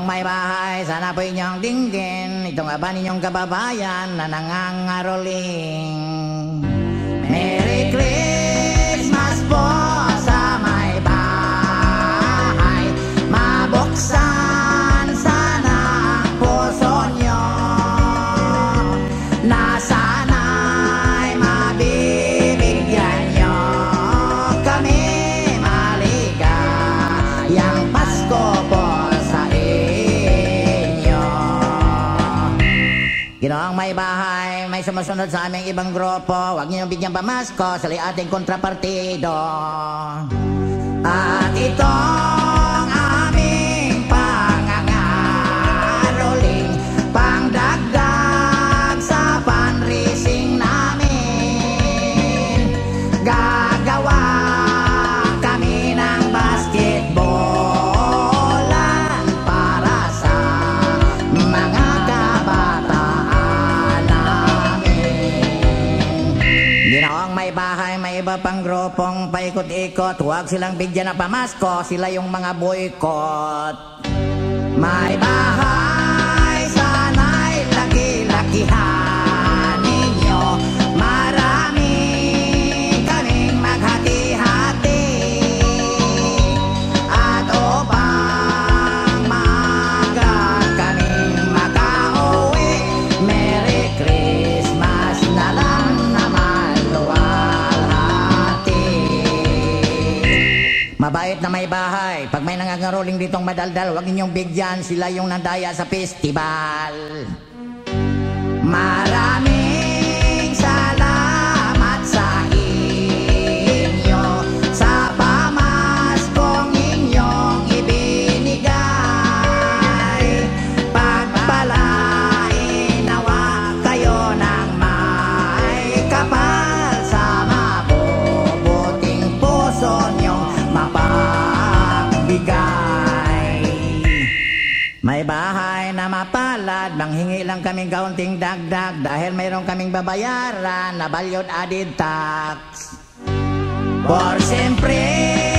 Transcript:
ang may bahay, sana po inyong dinggin itong aba ninyong kababayan na nangangaroling. Merry Christmas po sa may bahay, mabuksan sana ang puso nyo, na sana'y mabibigyan nyo kami maligayang Pasko po sa inyo. Ginoong may bahay, may sumusunod sa aming ibang grupo, huwag ninyong bigyan pamasko sa ating kontrapartido. At itong aming pangangaroling, pangdagdag sa panrising namin, gagawa kami ng basketbolan para sa mga bahay, may iba pang grupong paikot-ikot, huwag silang bigyan na pamasko, sila yung mga boykot. May bahay, sana'y laki-lakihan ninyo, marami kaming maghati-hati, at upang maaga kaming makauwi, Merry Christmas na lang naman luwa. Mabait na may bahay, pag may nangangaroling ditong madaldal, huwag ninyong bigyan, sila yung nandaya sa festival. Maraming salamat sa inyo, sa pamaskong inyong ibinigay. Pagpalain nawa kayo ng may kapal sa mabubuting puso nyo, mapagbigay. May bahay na mapalad, manghingi lang kaming kaunting dagdag, dahil mayroon kaming babayaran na balyod added tax. For siyempre